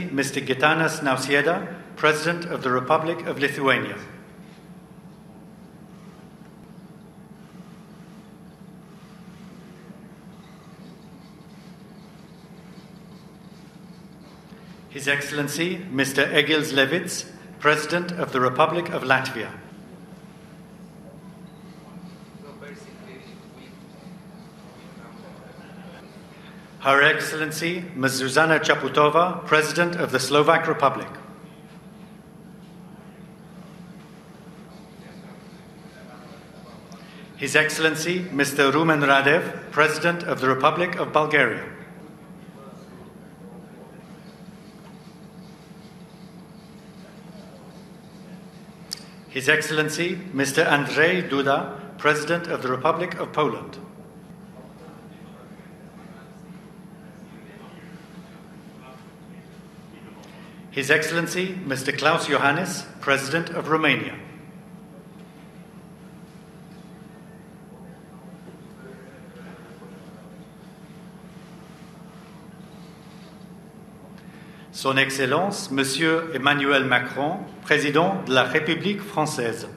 Mr. Gitanas Nausėda, President of the Republic of Lithuania. His Excellency, Mr. Egils Levits, President of the Republic of Latvia. Her Excellency, Ms. Zuzana Čaputova, President of the Slovak Republic. His Excellency, Mr. Rumen Radev, President of the Republic of Bulgaria. His Excellency, Mr. Andrzej Duda, President of the Republic of Poland. His Excellency, Mr. Klaus Johannes, President of Romania. Son Excellence, Monsieur Emmanuel Macron, Président de la République française.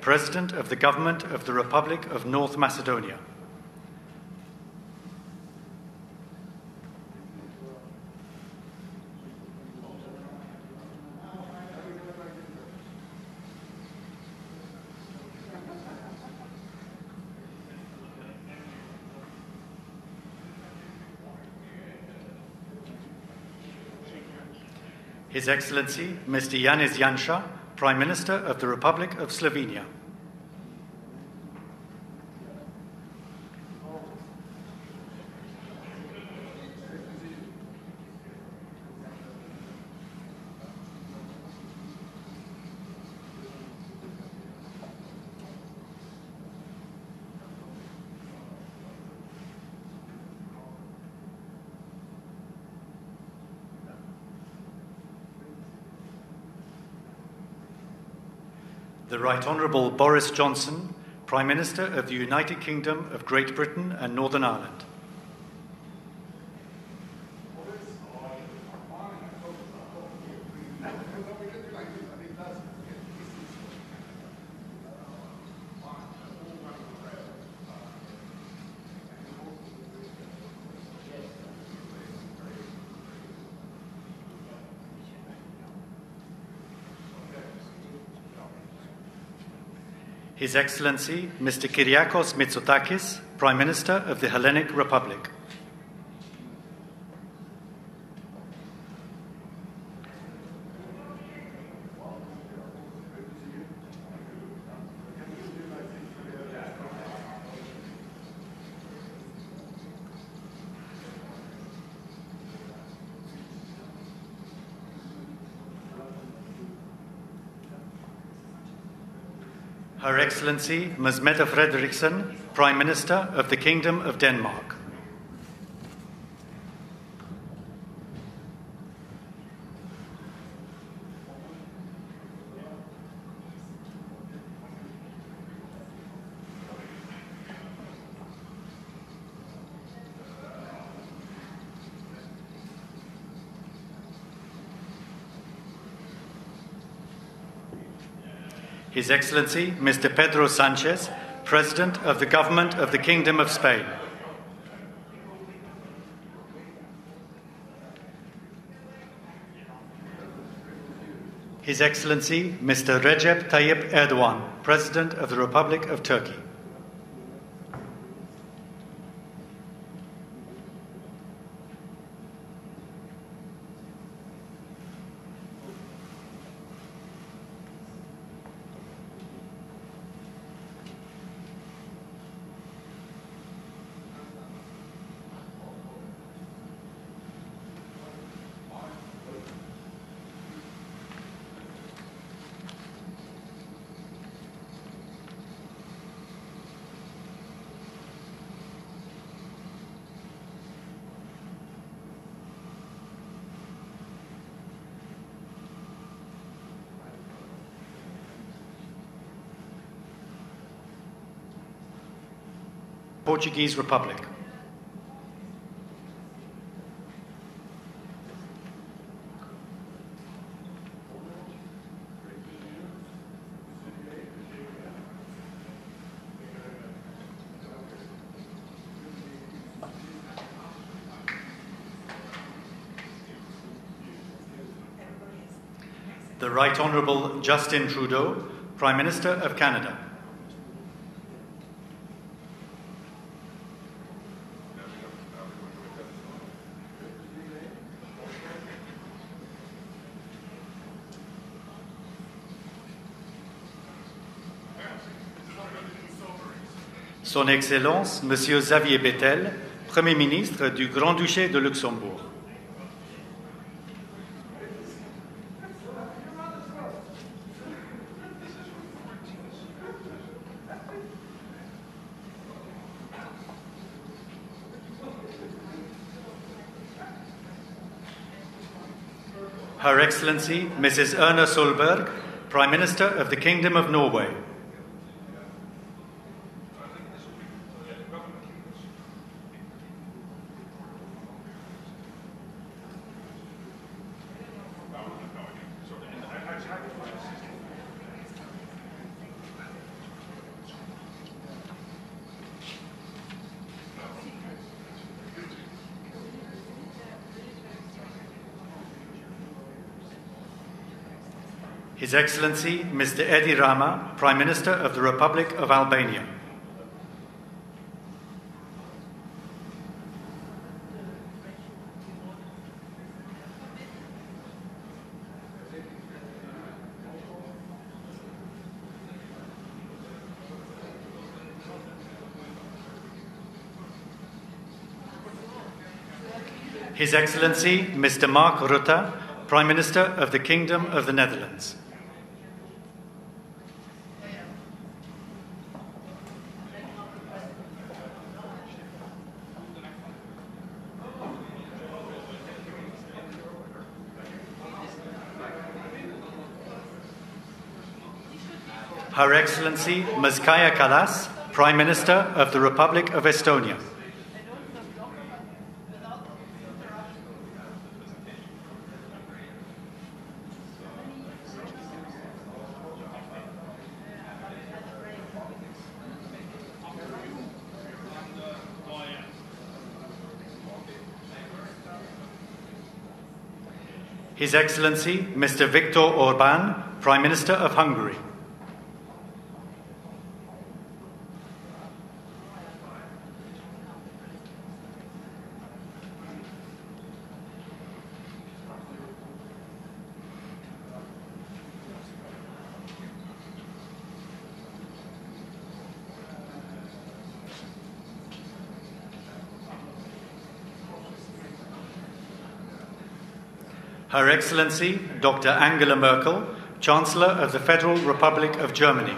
President of the Government of the Republic of North Macedonia. His Excellency, Mr. Janez Janša, Prime Minister of the Republic of Slovenia. The Right Honourable Boris Johnson, Prime Minister of the United Kingdom of Great Britain and Northern Ireland. His Excellency, Mr. Kyriakos Mitsotakis, Prime Minister of the Hellenic Republic. Her Excellency, Ms. Mette Frederiksen, Prime Minister of the Kingdom of Denmark. His Excellency, Mr. Pedro Sanchez, President of the Government of the Kingdom of Spain. His Excellency, Mr. Recep Tayyip Erdogan, President of the Republic of Turkey. Portuguese Republic. The Right Honourable Justin Trudeau, Prime Minister of Canada. Son Excellence, Monsieur Xavier Bettel, Premier ministre du Grand-Duché de Luxembourg. Her Excellency, Mrs. Erna Solberg, Prime Minister of the Kingdom of Norway. His Excellency, Mr. Edi Rama, Prime Minister of the Republic of Albania. His Excellency, Mr. Mark Rutte, Prime Minister of the Kingdom of the Netherlands. Her Excellency, Ms. Kaja Kalas, Prime Minister of the Republic of Estonia. His Excellency, Mr. Viktor Orbán, Prime Minister of Hungary. Her Excellency, Dr. Angela Merkel, Chancellor of the Federal Republic of Germany.